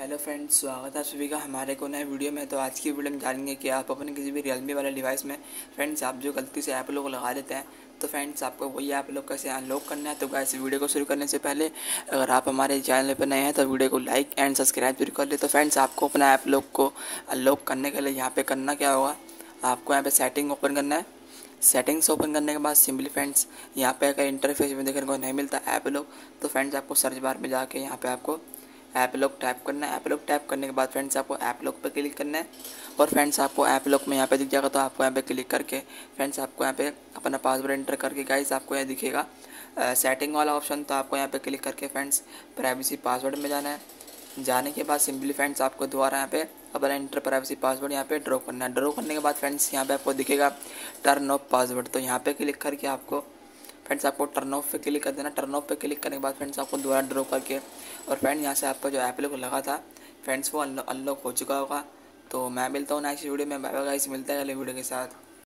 Hello friends, स्वागत है आप सभी का हमारे को नए वीडियो में। तो आज की वीडियो में जानेंगे कि आप अपने किसी भी रियलमी वाले डिवाइस में फ्रेंड्स आप जो गलती से ऐप लोग लगा देते हैं तो फ्रेंड्स आपको वही ऐप लोग कैसे अनलॉक करना है। तो गाइस वीडियो को शुरू करने से पहले अगर आप हमारे चैनल पर नए हैं तो वीडियो को लाइक एंड सब्सक्राइब जरूर कर ले। तो फ्रेंड्स आपको अपना ऐप लोग को अनलॉक करने के लिए यहाँ पर करना क्या होगा, आपको यहाँ पर सेटिंग ओपन करना है। सेटिंग्स ओपन करने के बाद सिंपली फ्रेंड्स यहाँ पर अगर इंटरफेस में देखने को नहीं मिलता ऐप लोग तो फ्रेंड्स आपको सर्च बार में जाके यहाँ पर आपको ऐप लॉक टाइप करना है। ऐप लॉक टाइप करने के बाद फ्रेंड्स आपको ऐप लॉक पर क्लिक करना है और फ्रेंड्स आपको ऐप लॉक में यहाँ पे दिख जाएगा। तो आपको यहाँ पे क्लिक करके फ्रेंड्स आपको यहाँ पे अपना पासवर्ड एंटर करके गाइस आपको यहाँ दिखेगा सेटिंग वाला ऑप्शन। तो आपको यहाँ पे क्लिक करके फ्रेंड्स प्राइवेसी पासवर्ड में जाना है। जाने के बाद सिंपली फ्रेंड्स आपको दोबारा यहाँ पे अपना एंटर प्राइवेसी पासवर्ड यहाँ पे ड्रॉ करना है। ड्रॉ करने के बाद फ्रेंड्स यहाँ पे आपको दिखेगा टर्न ऑफ पासवर्ड। तो यहाँ पे क्लिक करके आपको फ्रेंड्स आपको टर्न ऑफ पे क्लिक कर देना। टर्न ऑफ पे क्लिक करने के बाद फ्रेंड्स आपको दोबारा ड्रॉ करके और फ्रेंड यहाँ से आपका जो ऐप लॉक लगा था फ्रेंड्स वो अनलॉक हो चुका होगा। तो मैं मिलता हूँ नेक्स्ट वीडियो में। बाय बाय गाइस, मिलता है अगले वीडियो के साथ।